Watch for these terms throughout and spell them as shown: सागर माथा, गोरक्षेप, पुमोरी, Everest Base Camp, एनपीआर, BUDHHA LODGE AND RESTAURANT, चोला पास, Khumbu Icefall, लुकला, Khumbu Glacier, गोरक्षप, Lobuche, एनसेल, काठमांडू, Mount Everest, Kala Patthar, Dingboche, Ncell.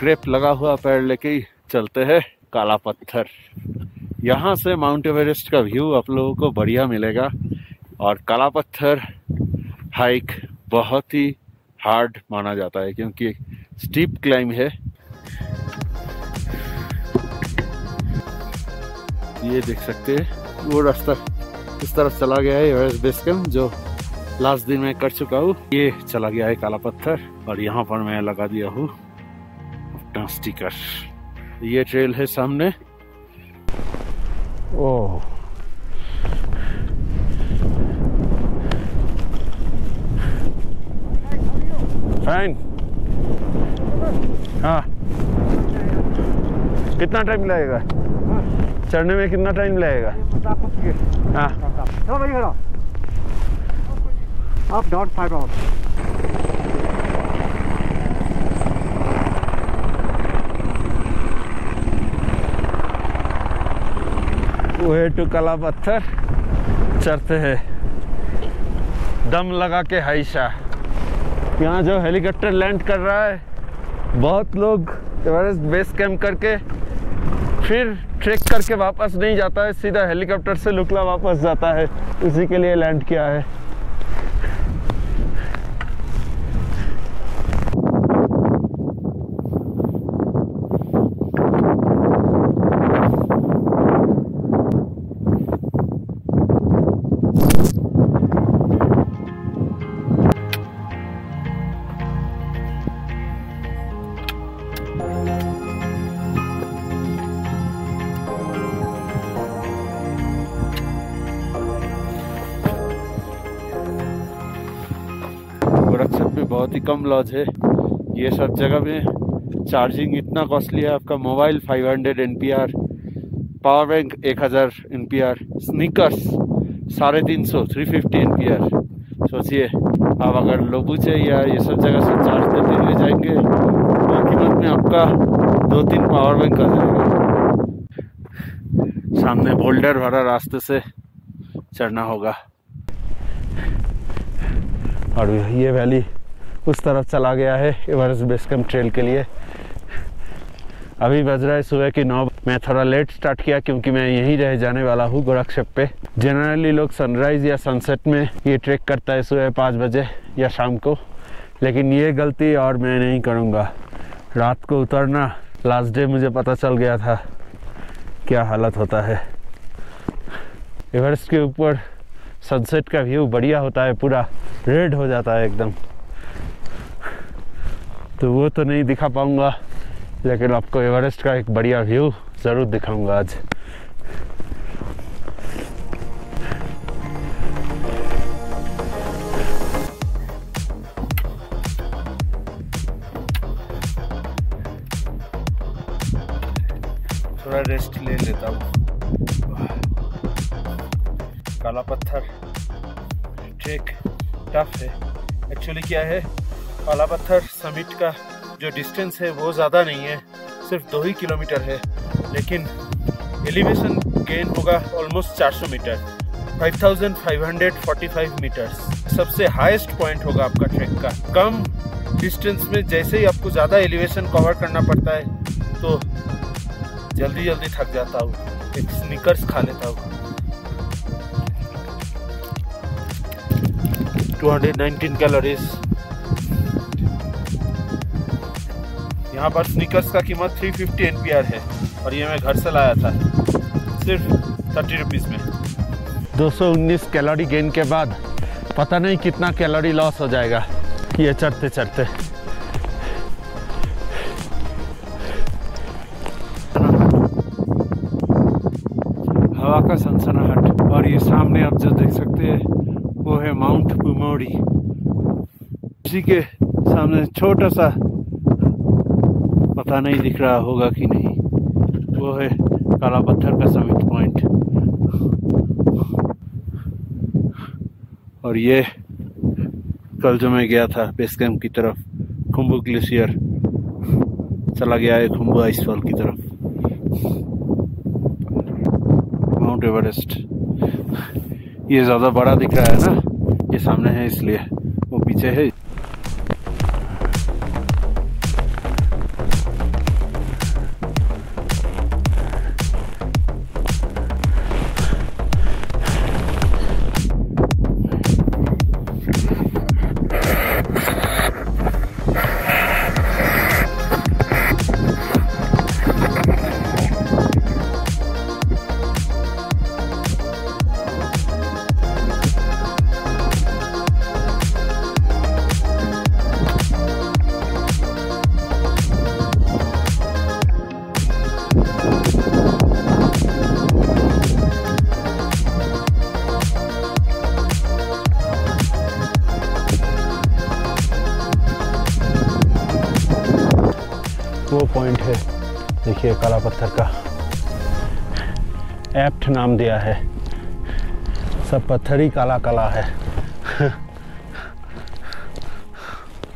Grip लगा हुआ पैर लेके चलते हैं काला पत्थर। यहाँ से माउंट एवरेस्ट का व्यू आप लोगों को बढ़िया मिलेगा। और काला पत्थर हाइक बहुत ही हार्ड माना जाता है क्योंकि स्टीप क्लाइंब है। ये देख सकते हैं वो रास्ता इस तरफ चला गया है एवरेस्ट बेस कैंप, जो लास्ट दिन मैं कर चुका हूँ। ये चला गया है काला पत्थर और यहाँ पर मैं लगा दिया हूँ अपना स्टिकर। ये ट्रेल है सामने। Oh, fine. हाँ, कितना टाइम लगेगा चढ़ने में? कितना टाइम लगेगा? हाँ, आप dot 5 our. Way to Kala Patthar चढ़ते हैं दम लगा के हाइशा। यहाँ जो हेलीकॉप्टर लैंड कर रहा है, बहुत लोग एवरेस्ट बेस कैंप करके फिर ट्रेक करके वापस नहीं जाता है, सीधा हेलीकॉप्टर से लुकला वापस जाता है। उसी के लिए लैंड किया है। गोरक्षप में बहुत ही कम लॉज है। ये सब जगह में चार्जिंग इतना कॉस्टली है। आपका mobile 500 एनपीआर, power bank 1000 एनपीआर, sneakers 350 350 एनपीआर। सोचिए आप अगर लोबूचे या ये सब जगह से चार्ज करते हुए जाएंगे तो कीमत में आपका 2-3 पावर बैंक आ जाएगा। सामने बोल्डर भरा रास्ते से चढ़ना होगा और ये वैली उस तरफ चला गया है एवरेस्ट बेस कैंप ट्रेल के लिए। अभी बज रहा है सुबह की 9। मैं थोड़ा लेट स्टार्ट किया क्योंकि मैं यहीं रह जाने वाला हूँ गोरक्षप पे। जनरली लोग सनराइज़ या सनसेट में ये ट्रेक करता है सुबह 5 बजे या शाम को, लेकिन ये गलती और मैं नहीं करूँगा। रात को उतरना, लास्ट डे मुझे पता चल गया था क्या हालत होता है। एवरेस्ट के ऊपर सनसेट का व्यू बढ़िया होता है, पूरा रेड हो जाता है एकदम। तो वो तो नहीं दिखा पाऊंगा, लेकिन आपको एवरेस्ट का एक बढ़िया व्यू ज़रूर दिखाऊंगा आज। थोड़ा रेस्ट ले लेता हूँ। काला पत्थर ट्रेक टफ है। एक्चुअली क्या है, काला पत्थर समिट का जो डिस्टेंस है वो ज़्यादा नहीं है, सिर्फ 2 ही किलोमीटर है, लेकिन एलिवेशन गेन होगा ऑलमोस्ट 400 मीटर 5545 मीटर्स सबसे हाईएस्ट पॉइंट होगा आपका ट्रेक का। कम डिस्टेंस में जैसे ही आपको ज़्यादा एलिवेशन कवर करना पड़ता है तो जल्दी जल्दी थक जाता हूँ। एक स्नीकर्स खा लेता हूँ। 219 कैलोरीज। यहाँ पर स्नीकर्स का कीमत 350 एनपीआर है और ये मैं घर से लाया था सिर्फ 30 रुपीज़ में। 219 कैलोरी गेन के बाद पता नहीं कितना कैलोरी लॉस हो जाएगा ये चढ़ते चढ़ते। हवा का सनसनाहट। और ये सामने आप जो देख सकते हैं वो है माउंट पुमोरी। उसी के सामने छोटा सा, पता नहीं दिख रहा होगा कि नहीं, वो है काला पत्थर का समिट पॉइंट। और ये कल जो मैं गया था बेस कैंप की तरफ, खुम्बू ग्लेशियर चला गया है खुम्बू आइसफॉल की तरफ। माउंट एवरेस्ट ये ज़्यादा बड़ा दिख रहा है ना, ये सामने है इसलिए वो पीछे है। वो पॉइंट है, देखिए काला पत्थर का एप्ट नाम दिया है, सब पत्थर ही काला काला है।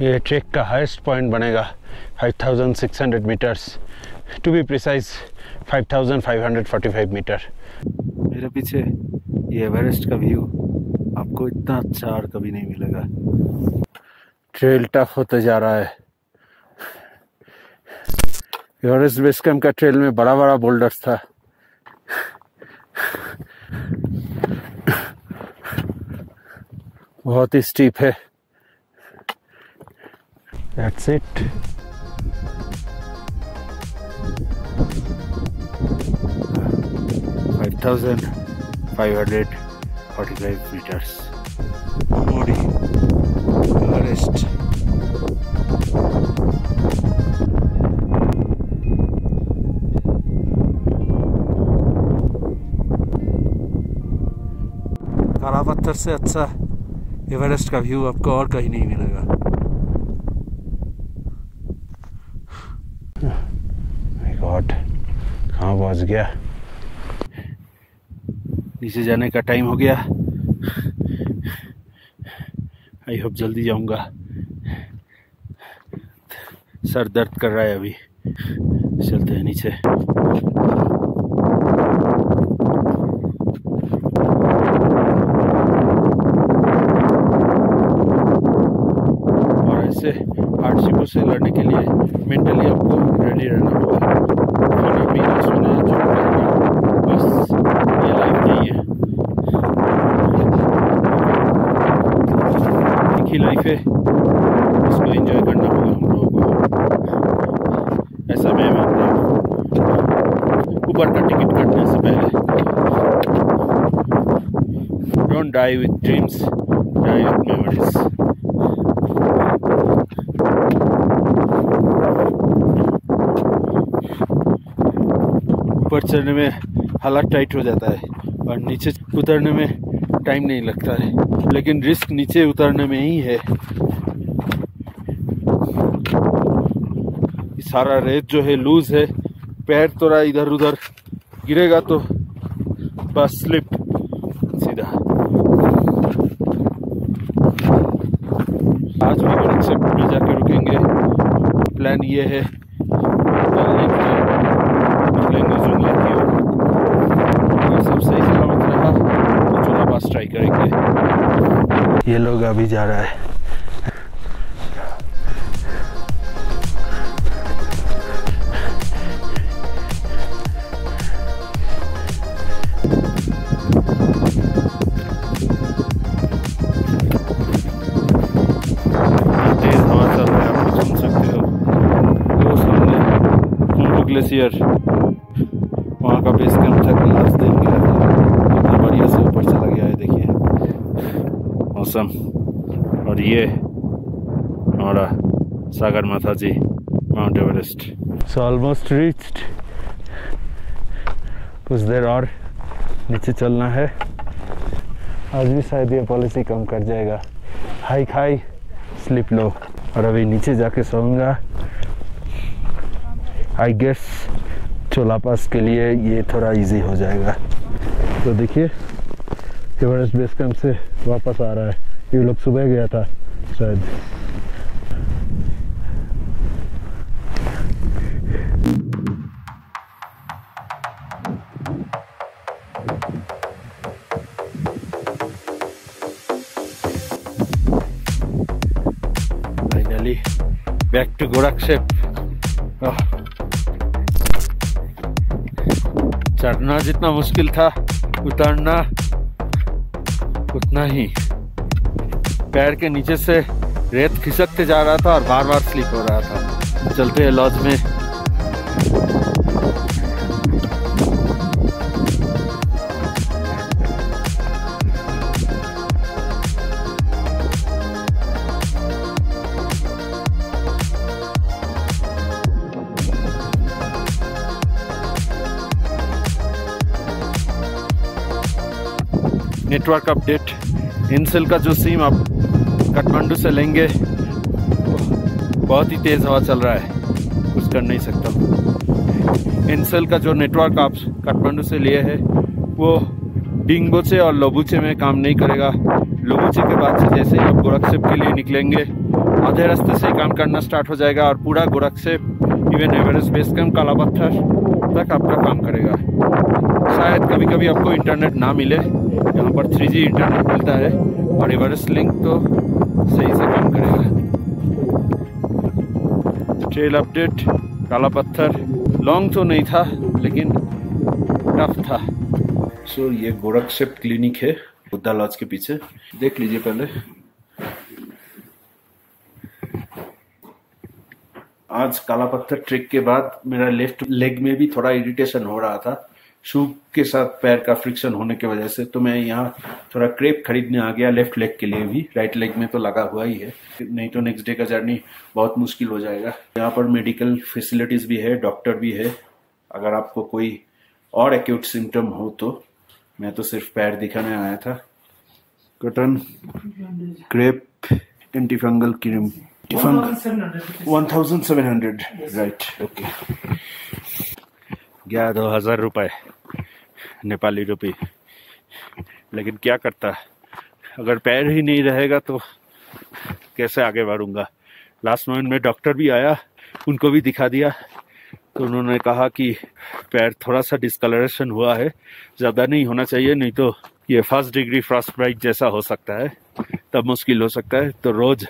ये ट्रैक का हाईएस्ट पॉइंट बनेगा 5600 metres, to be precise 5545 metre. मेरे पीछे ये एवरेस्ट का व्यू आपको इतना अच्छा और कभी नहीं मिलेगा। ट्रेल टफ होता जा रहा है। एवरेस्ट बेस कैंप का ट्रेल में बड़ा बड़ा बोल्डर्स था, बहुत ही स्टीप है। That's it. मीटर्स मोड़ी एवरेस्ट। काला पत्थर से अच्छा एवरेस्ट का व्यू आपको और कहीं नहीं मिलेगा। माय गॉड, कहाँ पहुँच गया। नीचे जाने का टाइम हो गया। आई होप जल्दी जाऊंगा, सर दर्द कर रहा है अभी। चलते हैं नीचे। और ऐसे हार्डशिपों से लड़ने के लिए मेंटली आपको रेडी रहना होगा। खाना पीना सोना जो बस ये लाइफ नहीं है, एक ही लाइफ है, इसको एंजॉय करना होगा हम लोगों को। ऐसा मैं मानता हूँ। ऊपर का टिकट कटने से पहले, don't die with dreams, die with memories. ऊपर चढ़ने में हालात टाइट हो जाता है और नीचे उतरने में टाइम नहीं लगता है, लेकिन रिस्क नीचे उतरने में ही है। सारा रेत जो है लूज है, पैर थोड़ा इधर उधर गिरेगा तो बस स्लिप सीधा। आज भी गोरक्षेप में जाके रुकेंगे, प्लान ये है। ट्राई करेंगे। ये लोग अभी जा रहा है। तेज हवा चल रहा है, आप सुन सकते हो। वो सामने खुम्बू ग्लेशियर, वहाँ का बेस कैंप तक लास्ट दिन गया था, इतना बढ़िया से ऊपर चला गया है। देखिए मौसम, और ये हमारा सागर माथा ji Mount Everest. So almost reached, कुछ देर और नीचे चलना है। आज भी शायद ये पॉलिसी कम कर जाएगा, हाइक हाई स्लिप लो। और अभी नीचे जाके सोऊंगा। आई गेस चोला पास के लिए ये थोड़ा इजी हो जाएगा। तो देखिए एवरेस्ट बेस कैंप से वापस आ रहा है। ये लोग सुबह गया था शायद। Finally back to गोरक्षेप। चढ़ना जितना मुश्किल था, उतरना उतना ही। पैर के नीचे से रेत खिसकते जा रहा था और बार बार स्लिप हो रहा था। चलते हैं लॉज में। नेटवर्क अपडेट, इनसेल का जो सिम आप काठमांडू से लेंगे, बहुत ही तेज़ हवा चल रहा है। कुछ कर नहीं सकता। एनसेल का जो नेटवर्क आप काठमांडू से लिए है वो डिंगबोचे और लोबुचे में काम नहीं करेगा। लोबुचे के बाद से जैसे ही आप गोरखसेप के लिए निकलेंगे आधे रास्ते से काम करना स्टार्ट हो जाएगा और पूरा Gorakshep even Everest base camp Kala Patthar तक आपका काम करेगा। शायद कभी कभी आपको इंटरनेट ना मिले, यहाँ पर 3G इंटरनेट मिलता है और एवरेस्ट लिंक तो सही से काम करेगा। ट्रेल अपडेट, काला पत्थर लॉन्ग तो नहीं था लेकिन टफ था। सो ये गोरखसेप क्लिनिक है बुद्धा लॉज के पीछे, देख लीजिए पहले। आज काला पत्थर ट्रिक के बाद मेरा लेफ्ट लेग में भी थोड़ा इरिटेशन हो रहा था शू के साथ पैर का फ्रिक्शन होने की वजह से, तो मैं यहाँ थोड़ा क्रेप खरीदने आ गया लेफ्ट लेग के लिए भी। राइट लेग में तो लगा हुआ ही है, नहीं तो नेक्स्ट डे का जर्नी बहुत मुश्किल हो जाएगा। यहाँ पर मेडिकल फैसिलिटीज भी है, डॉक्टर भी है। अगर आपको कोई और एक्यूट सिम्टम हो तो, मैं तो सिर्फ पैर दिखाने आया था। Cotton crepe anti fungal cream 1700 right, okay. 2000 रुपये नेपाली रुपी, लेकिन क्या करता, अगर पैर ही नहीं रहेगा तो कैसे आगे बढ़ूंगा। लास्ट मोमेंट में डॉक्टर भी आया, उनको भी दिखा दिया तो उन्होंने कहा कि पैर थोड़ा सा डिस्कलरेशन हुआ है, ज़्यादा नहीं होना चाहिए, नहीं तो ये 1st डिग्री फ्रॉस्टबाइट जैसा हो सकता है, तब मुश्किल हो सकता है। तो रोज़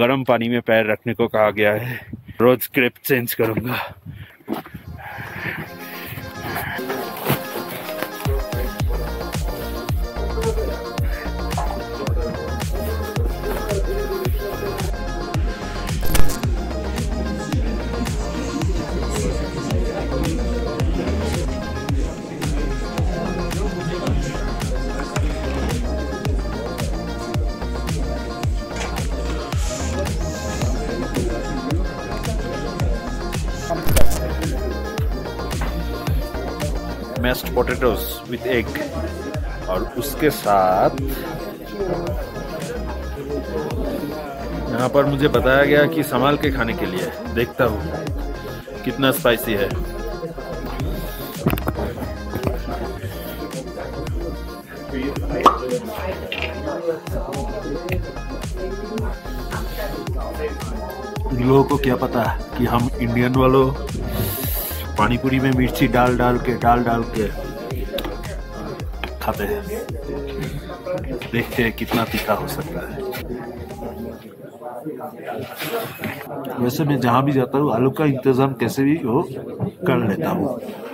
गरम पानी में पैर रखने को कहा गया है। रोज क्रेप चेंज करूंगा। मैश्ड पोटैटोज विथ एग और उसके साथ यहाँ पर मुझे बताया गया कि संभाल के खाने के लिए, देखता हूँ कितना स्पाइसी है। लोगों को क्या पता कि हम इंडियन वालों पानीपुरी में मिर्ची डाल डाल के खाते हैं। देखते हैं कितना तीखा हो सकता है। वैसे मैं जहाँ भी जाता हूँ आलू का इंतज़ाम कैसे भी हो कर लेता हूँ।